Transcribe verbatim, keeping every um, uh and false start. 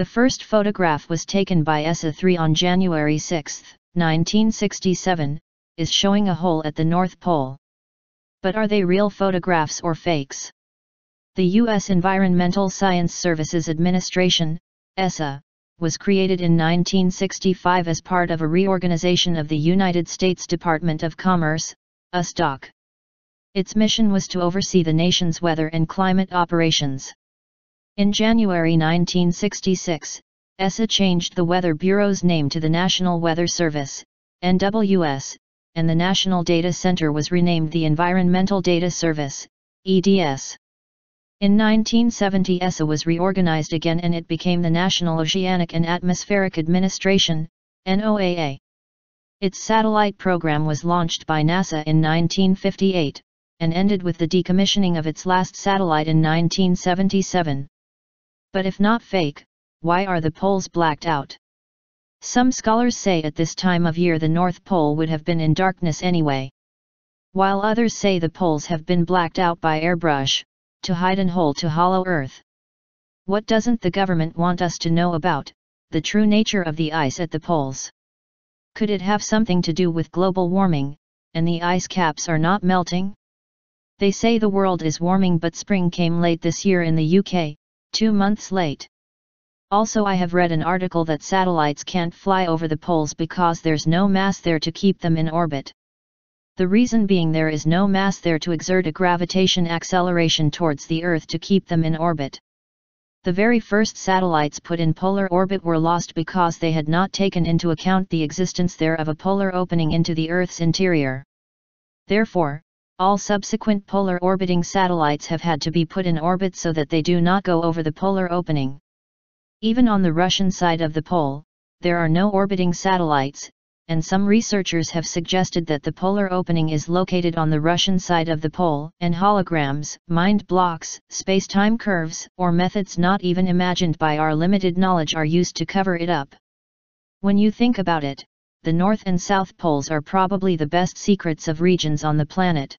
The first photograph was taken by E S A three on January sixth, nineteen sixty-seven, is showing a hole at the North Pole. But are they real photographs or fakes? The U S Environmental Science Services Administration, E S A, was created in nineteen sixty-five as part of a reorganization of the United States Department of Commerce, U S D O C. Its mission was to oversee the nation's weather and climate operations. In January nineteen sixty-six, E S A changed the Weather Bureau's name to the National Weather Service, N W S, and the National Data Center was renamed the Environmental Data Service, E D S. In nineteen seventy, E S A was reorganized again and it became the National Oceanic and Atmospheric Administration, N O A A. Its satellite program was launched by NASA in nineteen fifty-eight, and ended with the decommissioning of its last satellite in nineteen seventy-seven. But if not fake, why are the poles blacked out? Some scholars say at this time of year the North Pole would have been in darkness anyway, while others say the poles have been blacked out by airbrush, to hide an hole to hollow Earth. What doesn't the government want us to know about, the true nature of the ice at the poles? Could it have something to do with global warming, and the ice caps are not melting? They say the world is warming, but spring came late this year in the U K, two months late. Also, I have read an article that satellites can't fly over the poles because there's no mass there to keep them in orbit. The reason being there is no mass there to exert a gravitation acceleration towards the Earth to keep them in orbit. The very first satellites put in polar orbit were lost because they had not taken into account the existence there of a polar opening into the Earth's interior. Therefore, all subsequent polar orbiting satellites have had to be put in orbit so that they do not go over the polar opening. Even on the Russian side of the pole, there are no orbiting satellites, and some researchers have suggested that the polar opening is located on the Russian side of the pole, and holograms, mind blocks, space-time curves, or methods not even imagined by our limited knowledge are used to cover it up. When you think about it, the North and South Poles are probably the best secrets of regions on the planet.